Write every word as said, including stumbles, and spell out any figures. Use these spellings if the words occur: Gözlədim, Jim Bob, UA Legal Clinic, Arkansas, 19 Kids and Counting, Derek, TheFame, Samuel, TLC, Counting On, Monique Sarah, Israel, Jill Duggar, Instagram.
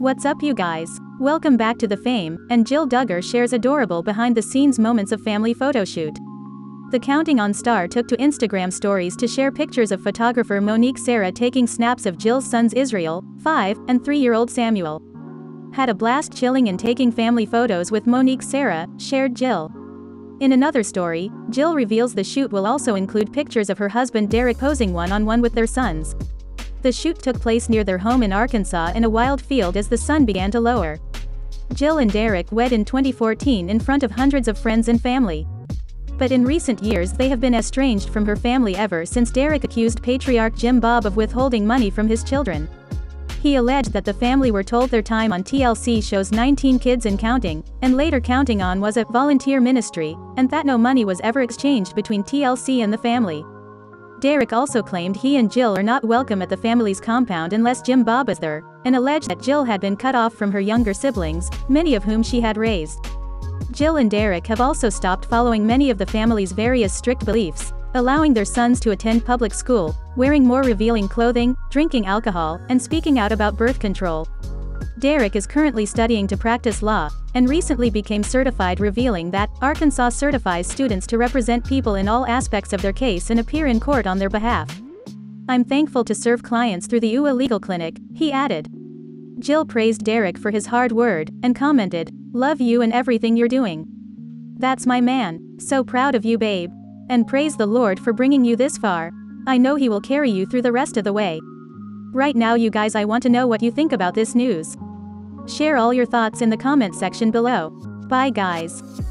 What's up, you guys? Welcome back to The Fame, and Jill Duggar shares adorable behind-the-scenes moments of family photoshoot. The Counting On star took to Instagram stories to share pictures of photographer Monique Sarah taking snaps of Jill's sons Israel, five, and three-year-old Samuel. Had a blast chilling and taking family photos with Monique Sarah, shared Jill. In another story, Jill reveals the shoot will also include pictures of her husband Derek posing one-on-one with their sons. The shoot took place near their home in Arkansas in a wild field as the sun began to lower. Jill and Derek wed in twenty fourteen in front of hundreds of friends and family. But in recent years they have been estranged from her family ever since Derek accused patriarch Jim Bob of withholding money from his children. He alleged that the family were told their time on T L C shows nineteen Kids and Counting, and later Counting On was a volunteer ministry, and that no money was ever exchanged between T L C and the family. Derek also claimed he and Jill are not welcome at the family's compound unless Jim Bob is there, and alleged that Jill had been cut off from her younger siblings, many of whom she had raised. Jill and Derek have also stopped following many of the family's various strict beliefs, allowing their sons to attend public school, wearing more revealing clothing, drinking alcohol, and speaking out about birth control. Derek is currently studying to practice law, and recently became certified, revealing that Arkansas certifies students to represent people in all aspects of their case and appear in court on their behalf. "I'm thankful to serve clients through the U A Legal Clinic," he added. Jill praised Derek for his hard word, and commented, "Love you and everything you're doing. That's my man, so proud of you, babe. And praise the Lord for bringing you this far. I know he will carry you through the rest of the way." Right now, you guys, I want to know what you think about this news. Share all your thoughts in the comment section below. Bye, guys.